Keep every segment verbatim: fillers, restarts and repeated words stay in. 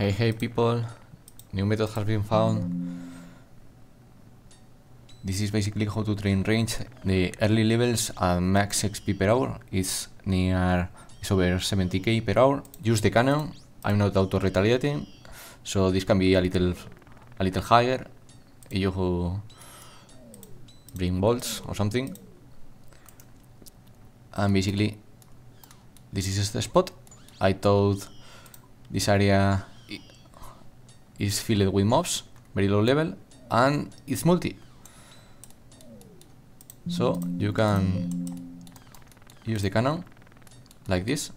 Hey, hey, people. New method has been found. This is basically how to train range. The early levels at max X P per hour is near, is over seventy K per hour. Use the cannon. I'm not auto-retaliating, so this can be a little, a little higher. You bring bolts or something. And basically, this is the spot. I thought this area is filled with mobs, very low level, and it's multi. So you can use the cannon like this.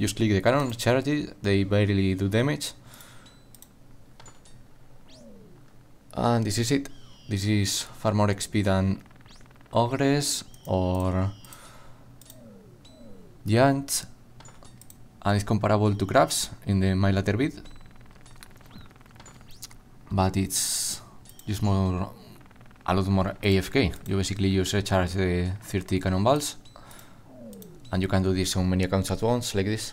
Just click the cannon, charge it, they barely do damage. And this is it. This is far more X P than ogres or giants, and it's comparable to crabs in the my later bit, but it's just more, a lot more A F K. You basically use recharge the thirty cannonballs, and you can do this on many accounts at once, like this.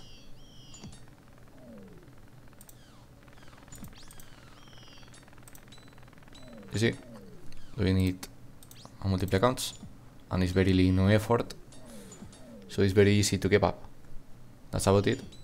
You see, doing it on multiple accounts, and it's barely no effort, so it's very easy to keep up. That's about it.